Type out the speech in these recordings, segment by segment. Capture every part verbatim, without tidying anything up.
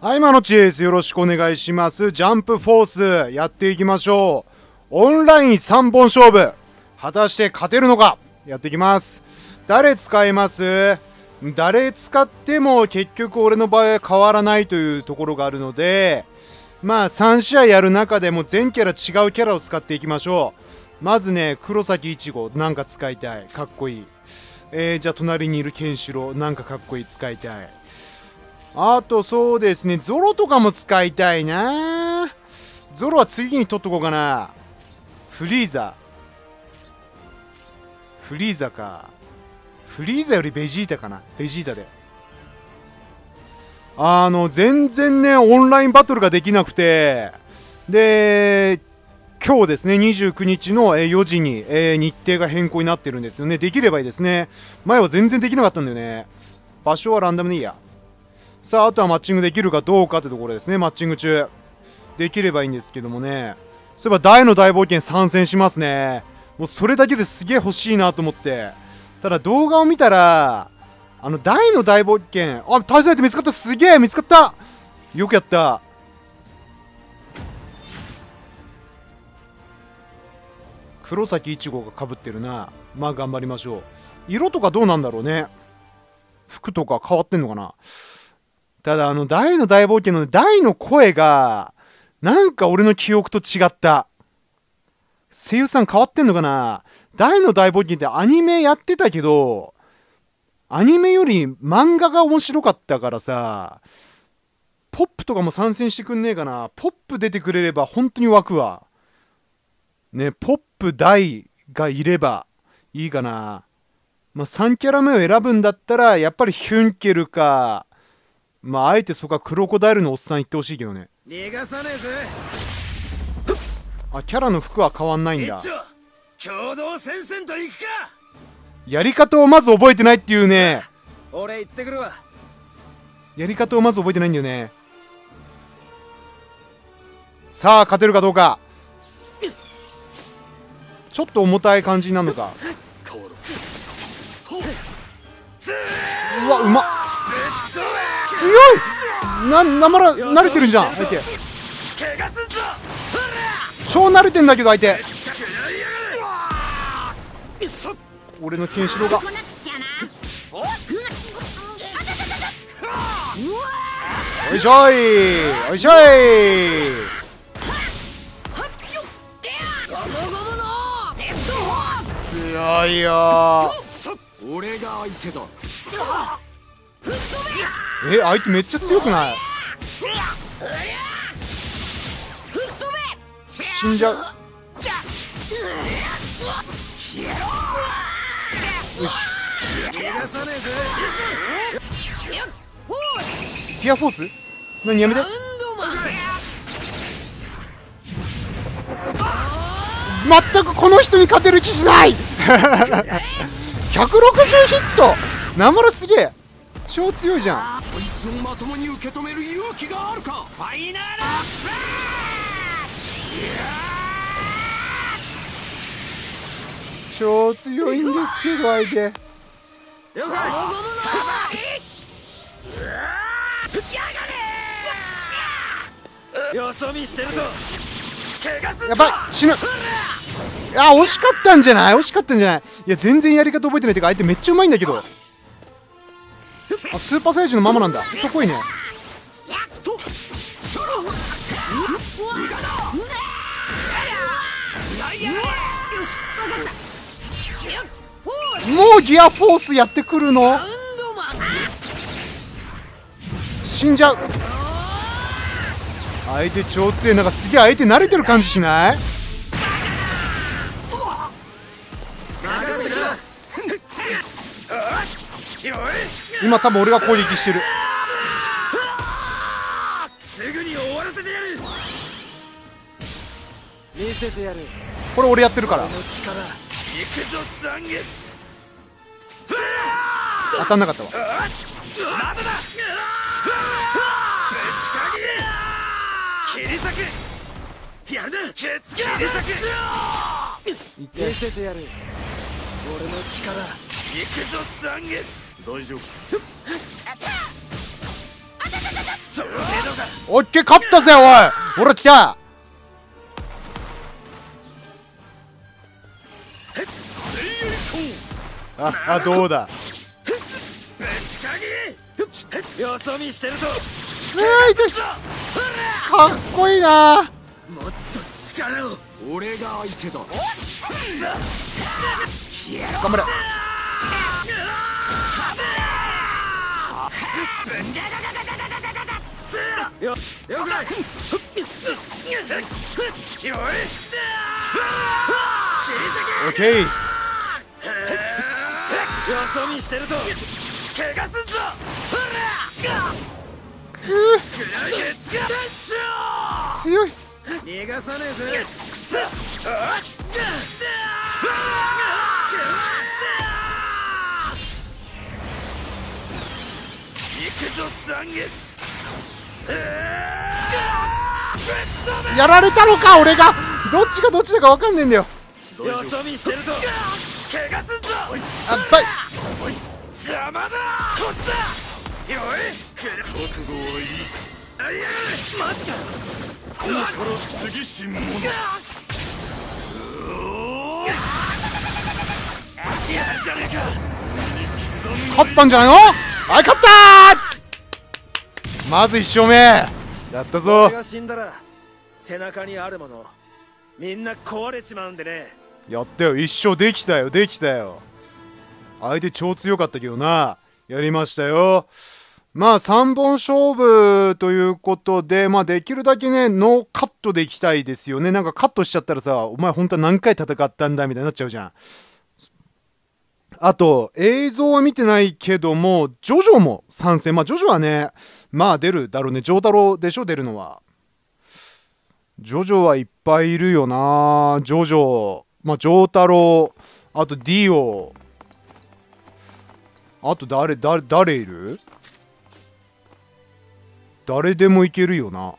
はい、マノチです。よろしくお願いします。ジャンプフォース、やっていきましょう。オンラインさんぼん勝負。果たして勝てるのかやっていきます。誰使います？誰使っても結局俺の場合は変わらないというところがあるので、まあさん試合やる中でも全キャラ違うキャラを使っていきましょう。まずね、黒崎一護なんか使いたい。かっこいい。えー、じゃあ隣にいるケンシロウなんかかっこいい。使いたい。あとそうですね、ゾロとかも使いたいな。ゾロは次に取っとこうかな。フリーザフリーザかフリーザよりベジータかな。ベジータであの全然ねオンラインバトルができなくて、で今日ですねにじゅうくにちのよじに日程が変更になってるんですよね。できればいいですね。前は全然できなかったんだよね。場所はランダムでいいや。さあ、あとはマッチングできるかどうかってところですね。マッチング中できればいいんですけどもね。そういえば大の大冒険参戦しますね。もうそれだけですげえ欲しいなと思って、ただ動画を見たらあの大の大冒険あ対戦相手見つかった。すげえ見つかった。よくやった。黒崎一護がかぶってるな。まあ頑張りましょう。色とかどうなんだろうね。服とか変わってんのかな。ただあの大の大冒険の大の声がなんか俺の記憶と違った。声優さん変わってんのかな。大の大冒険ってアニメやってたけどアニメより漫画が面白かったからさ、ポップとかも参戦してくんねえかな。ポップ出てくれれば本当に湧くわね。ポップ大がいればいいかな。まあさんキャラ目を選ぶんだったらやっぱりヒュンケルか、まああえてそこはクロコダイルのおっさん言ってほしいけどね。逃がさねえぜ。あ、キャラの服は変わんないんだ。共同戦線と行くか。やり方をまず覚えてないっていうね。俺行ってくるわ。やり方をまず覚えてないんだよね。さあ勝てるかどうか。ちょっと重たい感じになるのか。うわうまっ。強いな、なまら慣れてるじゃん相手。超慣れてんだけど相手。俺のケンシロウがおいしょいおいしょい。強いよ。俺が相手だ。え、相手めっちゃ強くない？死んじゃう。よし。ギアフォース？何やめて。うまったくこの人に勝てる気しないひゃくろくじゅうヒットなまらすげえ超強いじゃん。こいつをまともに受け止める勇気があるか。ファイナルフラッシュ。超強いんですけど相手。よそ見してると怪我する。やばい死ぬ。あ、惜しかったんじゃない惜しかったんじゃない。いや全然やり方覚えてないっていうか相手めっちゃうまいんだけど。あ、スーパーサイジのままなんだ。そこいね。もうギアフォースやってくるの。死んじゃう相手超強い。なんかすげえ相手慣れてる感じしない？今多分俺が攻撃してる。すぐに終わらせてやる。見せてやる。これ俺やってるから。当たんなかったわ。見せてやる。俺の力。行くぞ残月。大丈夫。オッケー、勝ったぜ、おい。俺来た。ああ、どうだ。よそ見してると。かっこいいな。もっと力を。俺が相手だ。頑張れ。よよくない。オッケー。よそ見してると。怪我すんぞ。強い。逃がさねえぜ。行くぞ残月。やられたのか俺が。どっちがどっちだかわかんねえんだよ。よそ見してると怪我すんぞ。あっばい。邪魔だ。こっちだ。よい覚悟はいい。あ、いや、マジか。今から次新物。勝ったんじゃないの？はい、勝ったー。まず一勝目やったぞ。俺が死んだら背中にあるものみんな壊れちまうんでね。やったよ、一勝できたよ、できたよ。相手超強かったけどな。やりましたよ。まあさんぼん勝負ということで、まあ、できるだけねノーカットでいきたいですよね。なんかカットしちゃったらさ、お前本当は何回戦ったんだみたいになっちゃうじゃん。あと映像は見てないけどもジョジョも参戦。まあジョジョはねまあ出るだろうね。ジョータロでしょ出るのは。ジョジョはいっぱいいるよな。ジョジョ、まあ、ジョータロ、あとディオ、あと誰誰誰いる？誰でもいけるよな。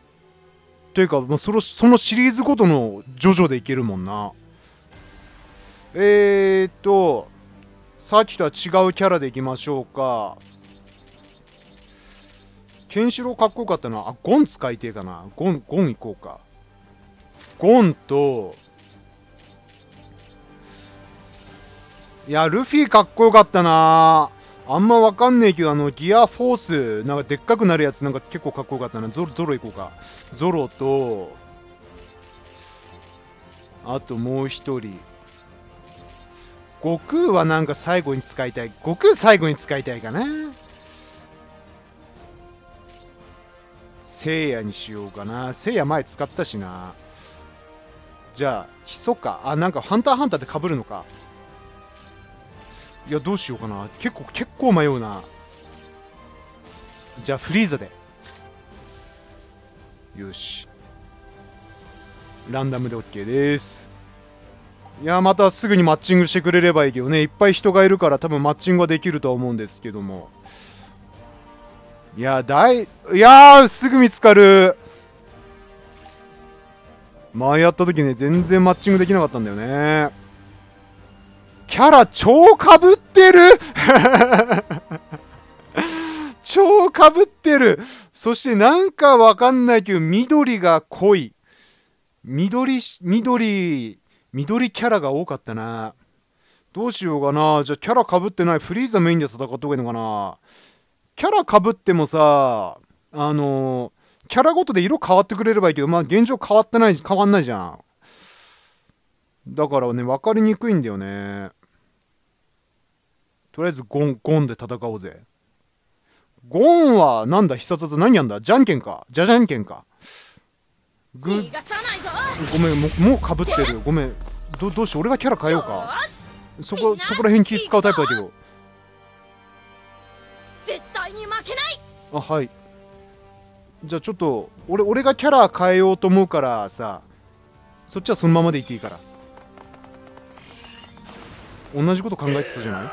ていうかその、そのシリーズごとのジョジョでいけるもんな。えーっとさっきとは違うキャラでいきましょうか。ケンシロウかっこよかったな。あ、ゴン使いてえかな。ゴンゴンいこうか。ゴンと、いやルフィかっこよかったな。あんまわかんねえけど、あのギアフォースなんかでっかくなるやつなんか結構かっこよかったな。ゾロ、ゾロいこうか。ゾロと、あともう一人悟空はなんか最後に使いたい。悟空最後に使いたいかな。聖夜にしようかな。聖夜前使ったしな。じゃあヒソか。あ、なんかハンターハンターってかぶるのか。いやどうしようかな。結構結構迷うな。じゃあフリーザでよし。ランダムで OK です。いやまたすぐにマッチングしてくれればいいけどね。いっぱい人がいるから多分マッチングはできるとは思うんですけども。いやだいいやーすぐ見つかる。前やった時ね全然マッチングできなかったんだよね。キャラ超かぶってる超かぶってる。そしてなんかわかんないけど緑が濃い。緑緑緑キャラが多かったな。どうしようかな。じゃあキャラかぶってないフリーザメインで戦った方がいいのかな。キャラかぶってもさ、あのキャラごとで色変わってくれればいいけど、まあ現状変わってない、変わんないじゃん。だからね分かりにくいんだよね。とりあえずゴンゴンで戦おうぜ。ゴンはなんだ必殺技何やんだ。じゃんけんか。じゃじゃんけんか。グッごめん、ももうかぶってる。ごめん、 ど, どうしよう。俺がキャラ変えようか。そこそこら辺気使うタイプだけど。絶対に負けない。あ、はい。じゃあちょっと俺俺がキャラ変えようと思うからさ、そっちはそのままでいっていいから。同じこと考えてたじゃない。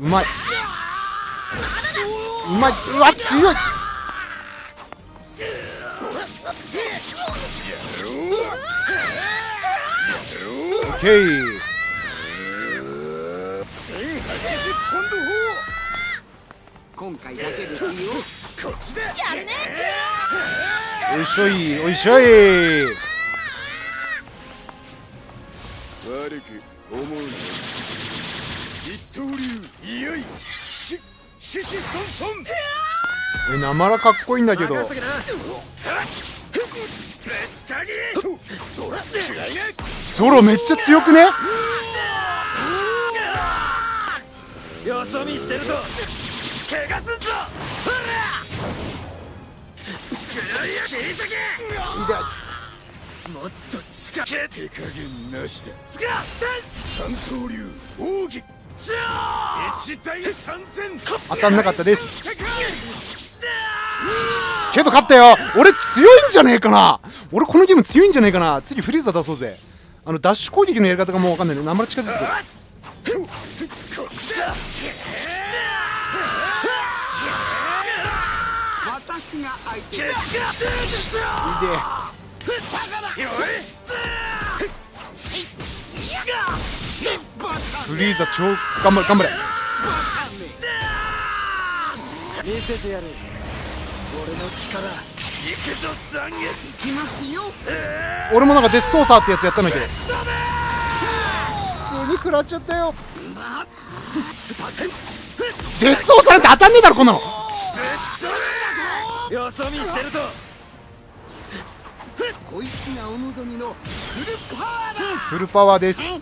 うまい、うまい、うわ強い。オッケー。今回だけですよ。こっちで。やめて。おいしょい、おいしょい。悪く思うな。一刀流、いよいよ。し、ししそんそん。え、なまらかっこいいんだけど。ゾロめっちゃ強くね。よそ見してると怪我すんぞ。切り裂け。もっと近け。手加減なしだ。三刀流奥義。一対三千。当たんなかったです。けど勝ったよ。俺強いんじゃねえかな。俺このゲーム強いんじゃねえかな。次フリーザ出そうぜ。あのダッシュ攻撃のやり方がもうわかんないね。生で近づいてくる。私が相手だ。フリーザ超頑張れ頑張れ。見せてやる。俺の力。俺もなんかデスソーサーってやつやったんだけど。普通に食らっちゃったよ。デスソーサーなんて当たんねえだろこんなの。よそ見してるとこいつがお望みのフルパワーだ。フルパワーです。もう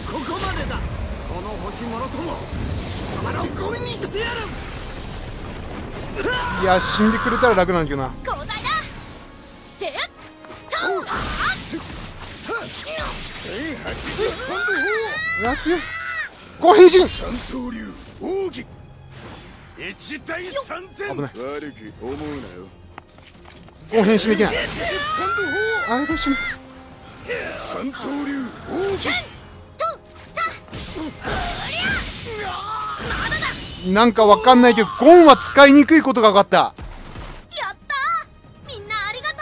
ここまでだ。この星もろとも貴様らをゴミにしてやる。いや死んでくれたら楽なんだけどな。こう変身。危ない。こう変身できない。あれでしょ。なんかわかんないけどゴンは使いにくいことが分かった。やったー。みんなありがとう。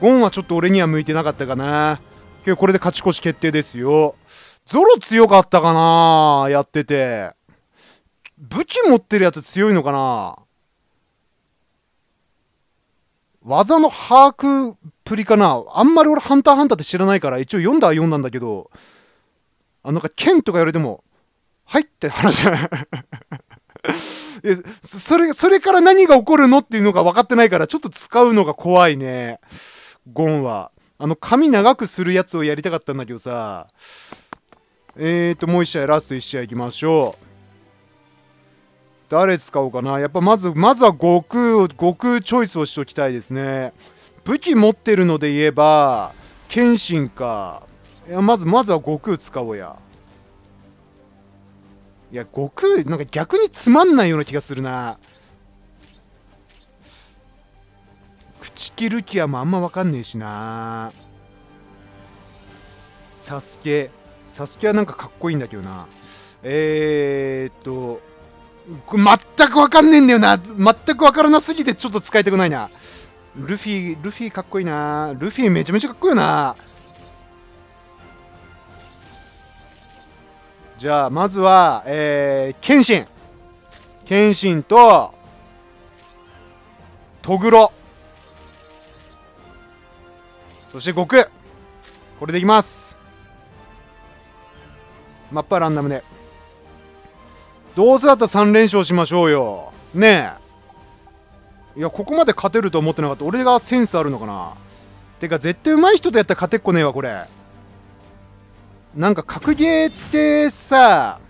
ゴンはちょっと俺には向いてなかったかな。今日これで勝ち越し決定ですよ。ゾロ強かったかなやってて。武器持ってるやつ強いのかな。技の把握っぷりかな。あんまり俺ハンターハンターって知らないから一応読んだは読んだんだけど、あなんか剣とか言われても「はい」って話じゃない。それそれから何が起こるのっていうのが分かってないからちょっと使うのが怖いねゴンは。あの髪長くするやつをやりたかったんだけどさ。えーともういち試合ラストいち試合いきましょう。誰使おうかな。やっぱまずまずは悟空を悟空チョイスをしておきたいですね。武器持ってるので言えば剣心か。いやまずまずは悟空使おうや。いや悟空なんか逆につまんないような気がするな。朽木ルキアもあんま分かんねえしな。サスケサスケはなんかかっこいいんだけどな。えーっと全く分かんねえんだよな。全く分からなすぎてちょっと使いたくないな。ルフィルフィかっこいいな。ルフィめちゃめちゃかっこいいよな。じゃあまずはえー剣心剣心とトグロそして悟空これでいきます。マップはランダムでどうせだったらさん連勝しましょうよねえ。いやここまで勝てると思ってなかった。俺がセンスあるのかな。てか絶対上手い人とやったら勝てっこねえわこれ。なんか格ゲーってさ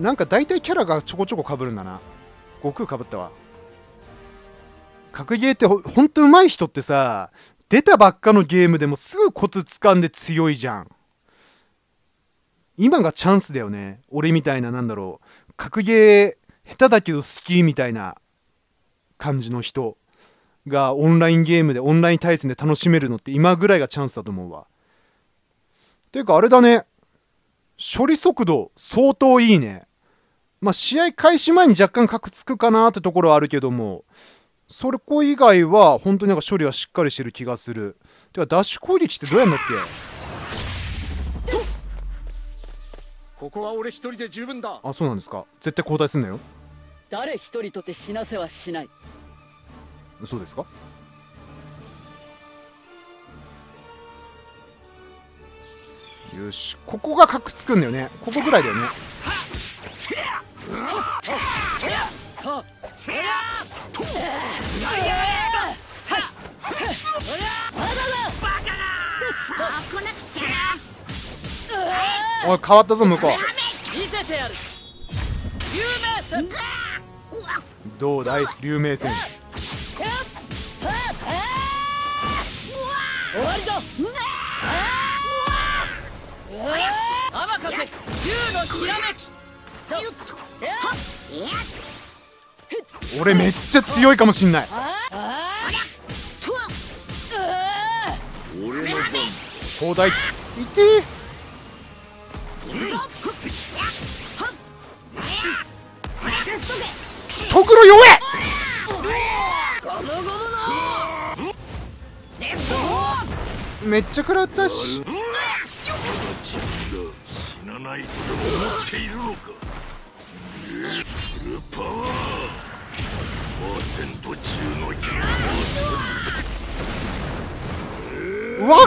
なんか大体キャラがちょこちょこかぶるんだな。悟空かぶったわ。格ゲーってほんと上手い人ってさ出たばっかのゲームでもすぐコツ掴んで強いじゃん。今がチャンスだよね。俺みたいななんだろう格ゲー下手だけど好きみたいな感じの人がオンラインゲームでオンライン対戦で楽しめるのって今ぐらいがチャンスだと思うわ。ていうかあれだね処理速度相当いいね。まあ、試合開始前に若干かくつくかなってところはあるけども、それこ以外は本当になんか処理はしっかりしてる気がする。ではダッシュ攻撃ってどうやんだっけ？ここは俺一人で十分だ。あ、そうなんですか。絶対交代すんなよ。誰一人とて死なせはしない。そうですか。よし、ここがカクつくんだよね。ここぐらいだよね。おい、変わったぞ向こう。どうだい竜明戦。終わりじゃ。あまかけ竜のひらめき。俺めっちゃ強いかもしんない。砲台いてー。トグロ弱え。めっちゃ食らったし。死なないとでも思っているのか。フルパワー いちパーセント 中の いちパーセント。うわ、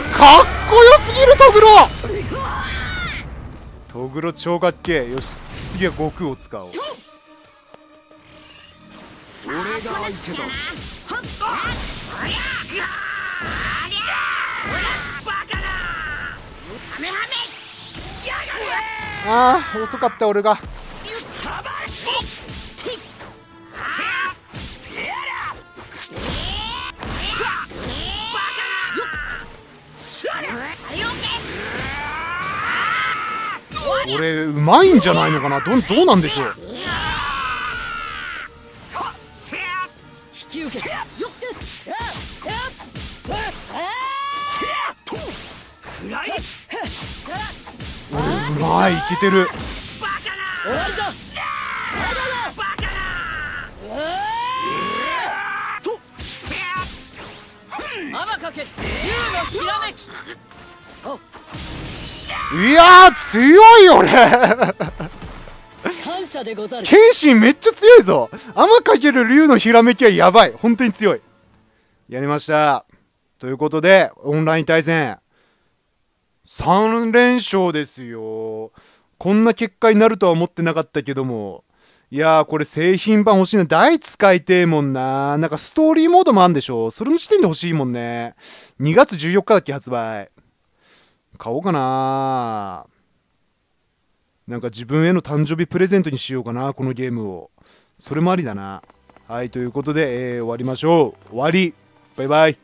かっこよすぎるトグロ。トグロ超かっけえ。よし、次は悟空を使おう。俺が相手だ。ああ、遅かった俺が。俺うまいんじゃないのかな。 ど, どうなんでしょう。俺うまい、いけてる。いやー強い俺。剣心めっちゃ強いぞ。雨×竜のひらめきはやばい。本当に強い。やりました。ということでオンライン対戦さん連勝ですよ。こんな結果になるとは思ってなかったけども、いやーこれ製品版欲しいな。台使いてえもんな。なんかストーリーモードもあんでしょ。それの時点で欲しいもんね。にがつじゅうよっかだっけ発売。買おうかな。なんか自分への誕生日プレゼントにしようかなこのゲームを。それもありだな。はい、ということで、えー、終わりましょう。終わり。バイバイ。